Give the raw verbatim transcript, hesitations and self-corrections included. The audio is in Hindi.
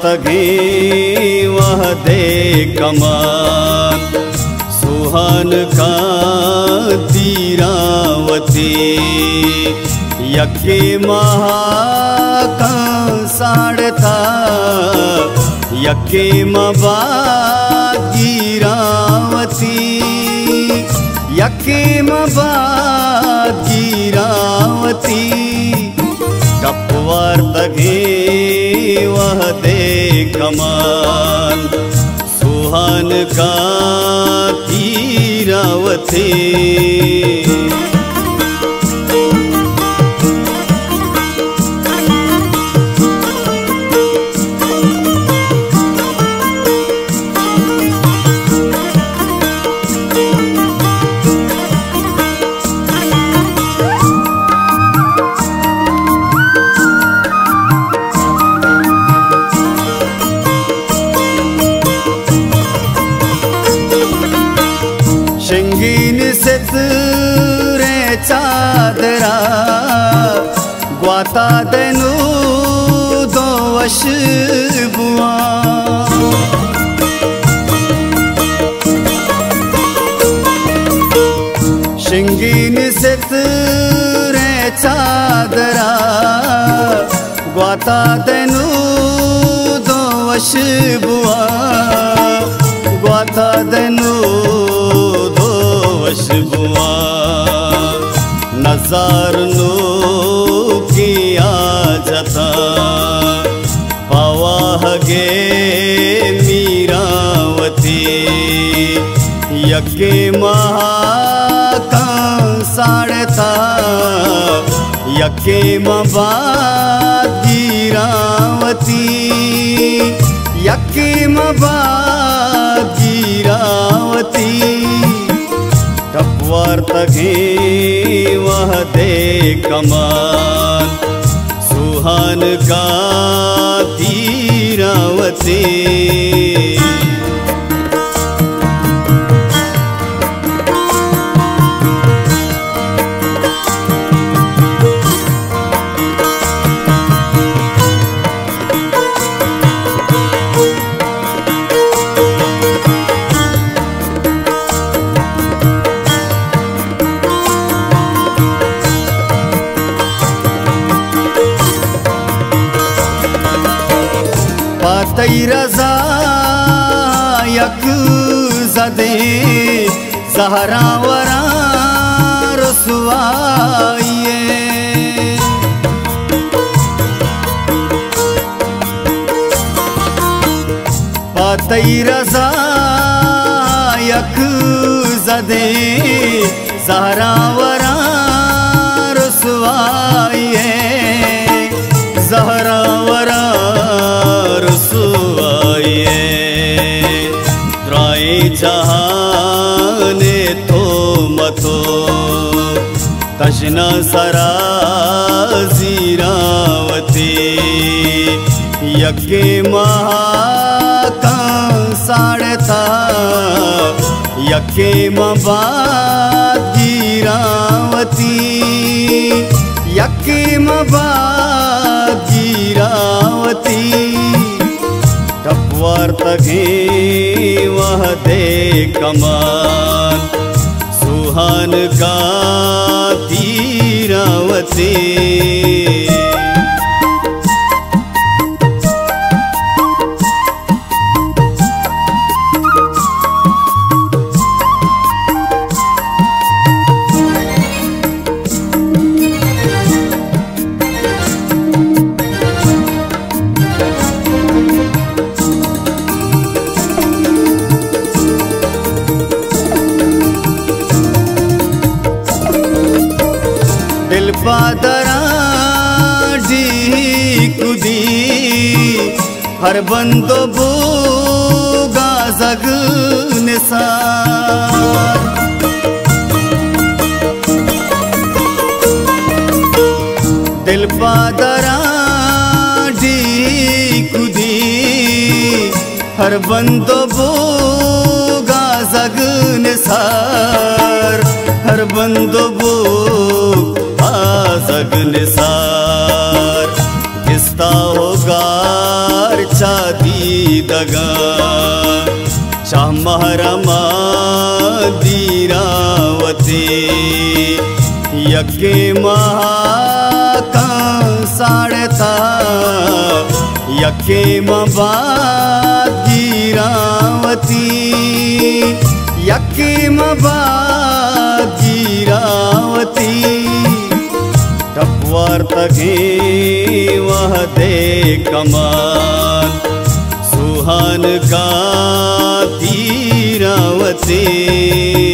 तगी वह दे कमाल सुहान का तीरावती यके महाका साड़ता यके मबा गिरावती यके मबा गिरावती टपवार तगी वह दे कमाल सुहान का तीरावती चादरा ग्वाता देनु दो वश बुआ शिंगीन से तुरे चादरा ग्वाता देनु दो वश बुआ ग्वाता देनु दो वश बुआ नजार नो किया जता पवाहगे मीरावती यके महाका साड़ता यके मबा गिरावती यके मबा गिरावती टपवार तगे वह दे कमाल सुहान का तीरावती तई रजा यक जदे सहरा वरा रसवाइए पातई रजा यक जदे सहरा वरा रसवाइए सहरा वरा जहाने तो मतो तशना सरा जीरावती यके महाका साड़ता यके मबा गिरावती यके मबा गिरावती टपवार तगे वह दे कमाल सुहान का तीरावती पादरा जी कुदी हर बंदो बोगा जग निसार दिल पादरा जी कुदी हर बंदो बोगा जग निसार हर बंदो बो जग निसार किस्ता होगार वरचा दीदगा शाह महरमा दीरावते यज्ञे महाका साड़ता यज्ञे मबाद गीरावती यज्ञे मबाद गीरावती टपवार तगे वह दे कमाल सुहान का तीरावती।